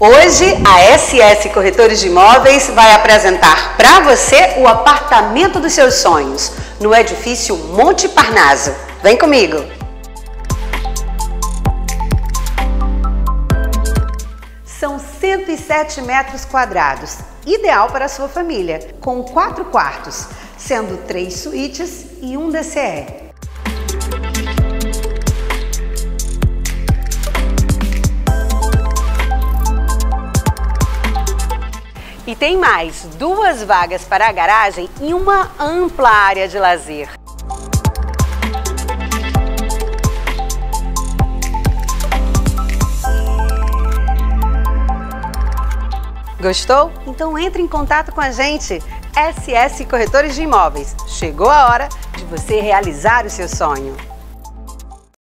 Hoje, a SS Corretores de Imóveis vai apresentar para você o apartamento dos seus sonhos, no edifício Monte Parnaso. Vem comigo! São 107 metros quadrados, ideal para a sua família, com 4 quartos, sendo 3 suítes e 1 DCE. E tem mais, 2 vagas para a garagem e uma ampla área de lazer. Gostou? Então entre em contato com a gente. SS Corretores de Imóveis. Chegou a hora de você realizar o seu sonho.